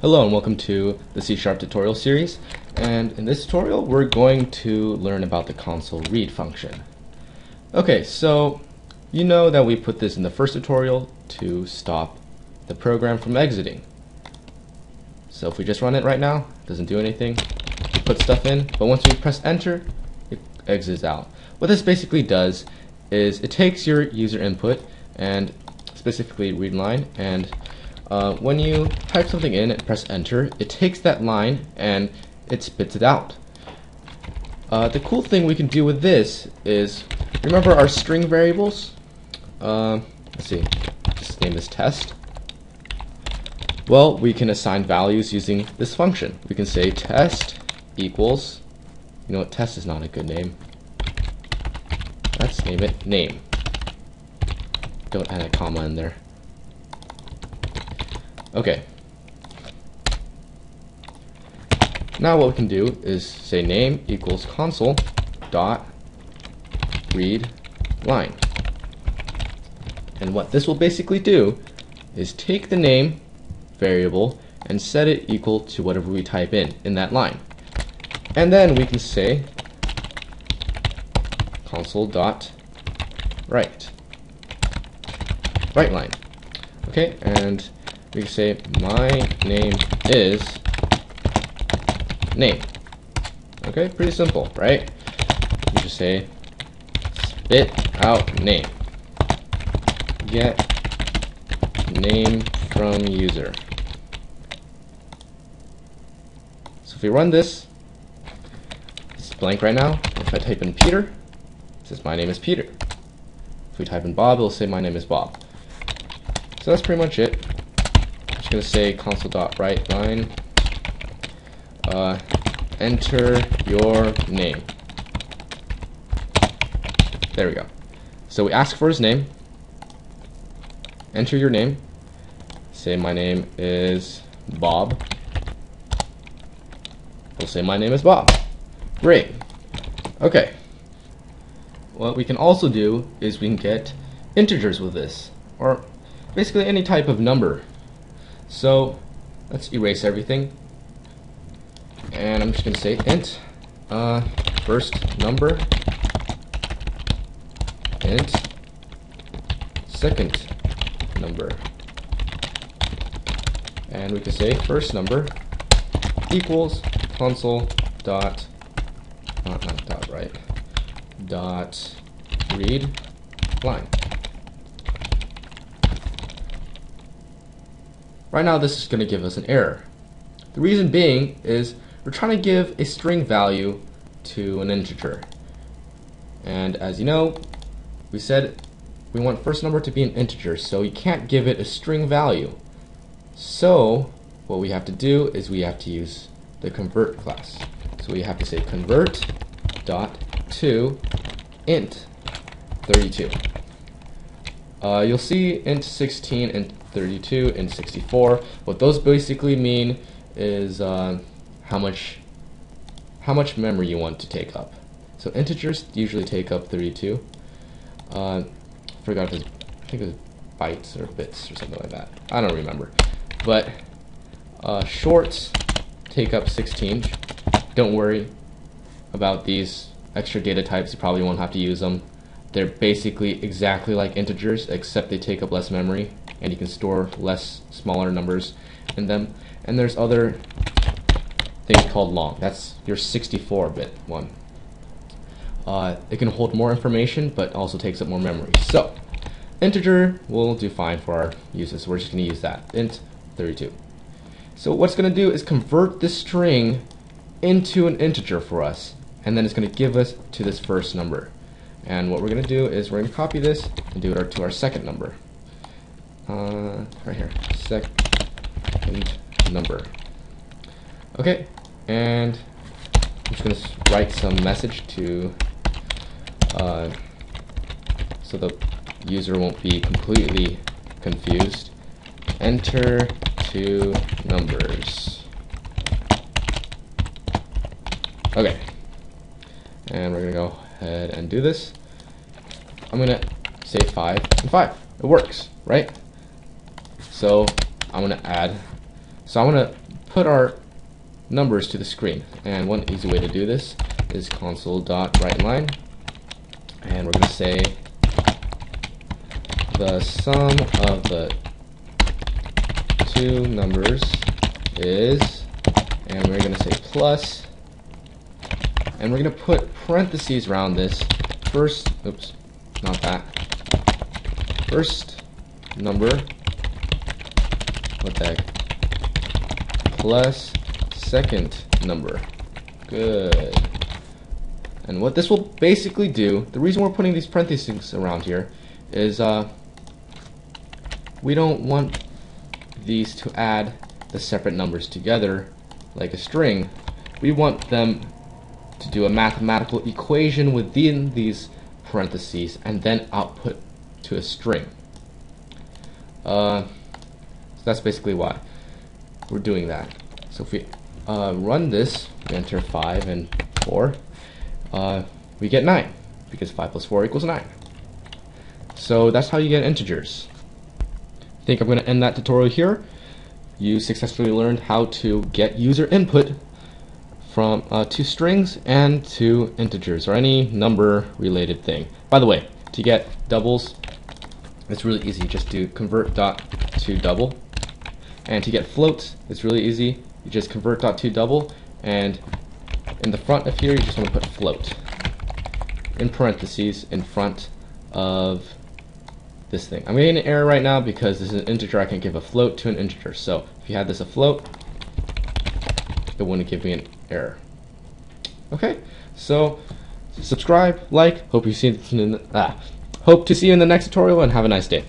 Hello and welcome to the C# tutorial series, and in this tutorial we're going to learn about the Console.Read function. Okay, so you know that we put this in the first tutorial to stop the program from exiting. So if we just run it right now, it doesn't do anything, we put stuff in, but once we press enter, it exits out. What this basically does is it takes your user input, and specifically read line, and when you type something in and press enter, it takes that line and it spits it out. The cool thing we can do with this is, remember our string variables? Let's see, just name this test. Well, we can assign values using this function. We can say test equals, you know what, test is not a good name. Let's name it name. Don't add a comma in there. Okay, now what we can do is say name equals console dot read line, and what this will basically do is take the name variable and set it equal to whatever we type in that line, and then we can say console dot write line. Okay, and we can say my name is name. Okay, pretty simple, right? You just say spit out name, get name from user. So if we run this, it's blank right now. If I type in Peter, it says my name is Peter. If we type in Bob, it'll say my name is Bob. So that's pretty much it. Going to say console.write line, enter your name. There we go. So we ask for his name, enter your name, say my name is Bob. We'll say my name is Bob. Great. Okay. What we can also do is we can get integers with this, or basically any type of number. So let's erase everything, and I'm just going to say int first number, int second number, and we can say first number equals console dot dot read line. Right now this is going to give us an error. The reason being is we're trying to give a string value to an integer. And as you know, we said we want first number to be an integer, so you can't give it a string value. So what we have to do is we have to use the convert class. So we have to say Convert.ToInt32. You'll see int 16 and 32 and 64. What those basically mean is how much memory you want to take up. So integers usually take up 32. Forgot if I think it was bytes or bits or something like that. I don't remember. But shorts take up 16. Don't worry about these extra data types. You probably won't have to use them. They're basically exactly like integers, except they take up less memory, and you can store less, smaller numbers in them. And there's other things called long. That's your 64-bit one. It can hold more information, but also takes up more memory. So integer will do fine for our uses. We're just going to use that, int 32. So what's going to do is convert this string into an integer for us, and then it's going to give us to this first number. And what we're going to do is we're going to copy this and do it to our second number. Right here, second number. Okay, and I'm just going to write some message to so the user won't be completely confused. Enter two numbers. Okay, and we're going to go ahead and do this. I'm gonna say 5 and 5. It works, right? So I'm gonna put our numbers to the screen. And one easy way to do this is Console.WriteLine, and we're going to say the sum of the two numbers is, and we're going to say plus, and we're going to put parentheses around this first, oops, not that, first number, what the heck, plus second number. Good. And what this will basically do, the reason we're putting these parentheses around here is we don't want these to add the separate numbers together like a string. We want them to do a mathematical equation within these parentheses and then output to a string. So that's basically why we're doing that. So if we run this, we enter 5 and 4, we get 9, because 5 plus 4 equals 9. So that's how you get integers. I think I'm going to end that tutorial here. You successfully learned how to get user input from to strings and to integers, or any number related thing. By the way, to get doubles, it's really easy. Just do Convert.ToDouble. And to get floats, it's really easy. You just Convert.ToDouble, and in the front of here, you just want to put float in parentheses in front of this thing. I'm getting an error right now because this is an integer. I can give a float to an integer. So if you had this a float, it wouldn't give me an error. Okay, so subscribe, like, hope to see you in the next tutorial, and have a nice day.